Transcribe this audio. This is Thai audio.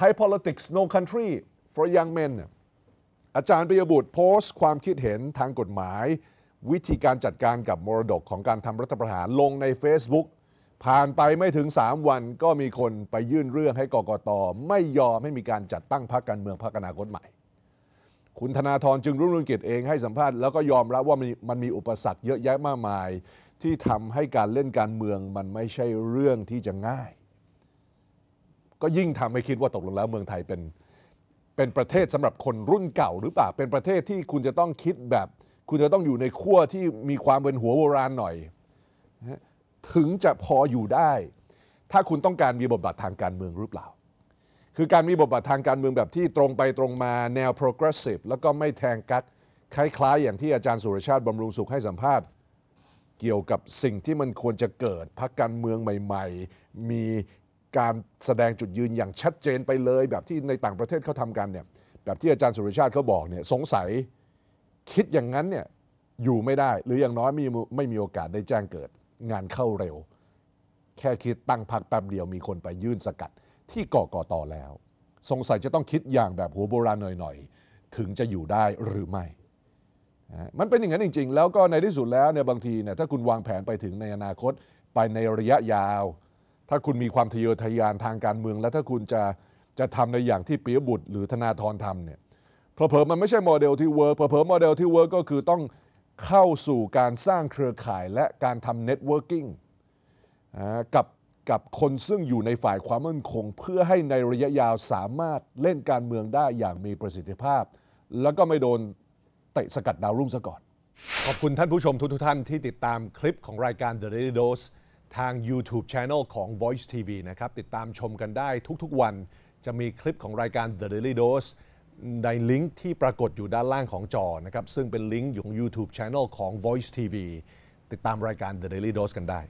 Thai politics no country for young men อาจารย์ปิยบุตรโพสต์ความคิดเห็นทางกฎหมายวิธีการจัดการกับมรดกของการทำรัฐประหารลงใน Facebook ผ่านไปไม่ถึง3วันก็มีคนไปยื่นเรื่องให้กกต.ไม่ยอมให้มีการจัดตั้งพรรคการเมืองพรรคอนาคตใหม่คุณธนาธรจึงรุ่งเรืองกิจเองให้สัมภาษณ์แล้วก็ยอมรับว่ามันมีอุปสรรคเยอะแยะมากมายที่ทำให้การเล่นการเมืองมันไม่ใช่เรื่องที่จะง่ายก็ยิ่งทำให้คิดว่าตกลงแล้วเมืองไทยเป็นประเทศสำหรับคนรุ่นเก่าหรือเปล่าเป็นประเทศที่คุณจะต้องคิดแบบคุณจะต้องอยู่ในขั้วที่มีความเป็นหัวโบราณหน่อยถึงจะพออยู่ได้ถ้าคุณต้องการมีบทบาททางการเมืองหรือเปล่าคือการมีบทบาททางการเมืองแบบที่ตรงไปตรงมาแนว progressive แล้วก็ไม่แทงกั๊กคล้ายๆอย่างที่อาจารย์สุรชาติบำรุงสุขให้สัมภาษณ์เกี่ยวกับสิ่งที่มันควรจะเกิดพรรคการเมืองใหม่ๆมีการแสดงจุดยืนอย่างชัดเจนไปเลยแบบที่ในต่างประเทศเขาทำกันเนี่ยแบบที่อาจารย์สุรชาติเขาบอกเนี่ยสงสัยคิดอย่างนั้นเนี่ยอยู่ไม่ได้หรืออย่างน้อยไม่มีโอกาสได้แจ้งเกิดงานเข้าเร็วแค่คิดตั้งพรรคแป๊บเดียวมีคนไปยื่นสกัดที่กกต.แล้วสงสัยจะต้องคิดอย่างแบบหัวโบราณหน่อยๆถึงจะอยู่ได้หรือไม่มันเป็นอย่างนั้นจริงๆแล้วก็ในที่สุดแล้วเนี่ยบางทีเนี่ยถ้าคุณวางแผนไปถึงในอนาคตไปในระยะยาวถ้าคุณมีความทะเยอทะยานทางการเมืองและถ้าคุณจะทำในอย่างที่ปิยบุตรหรือธนาธรทำเนี่ยเผลอๆมันไม่ใช่โมเดลที่เวิร์กเผลอๆโมเดลที่เวิร์กก็คือต้องเข้าสู่การสร้างเครือข่ายและการทำเน็ตเวิร์กิ่งกับคนซึ่งอยู่ในฝ่ายความมั่นคงเพื่อให้ในระยะยาวสามารถเล่นการเมืองได้อย่างมีประสิทธิภาพแล้วก็ไม่โดนเตะสกัดดาวรุ่งซะก่อนขอบคุณท่านผู้ชมทุกท่านที่ติดตามคลิปของรายการ The Daily Dose ทาง YouTube Channel ของ Voice TV นะครับติดตามชมกันได้ทุกๆวันจะมีคลิปของรายการ The Daily Dose ในลิงก์ที่ปรากฏอยู่ด้านล่างของจอนะครับซึ่งเป็นลิงก์ของ YouTube Channel ของ Voice TV ติดตามรายการ The Daily Dose กันได้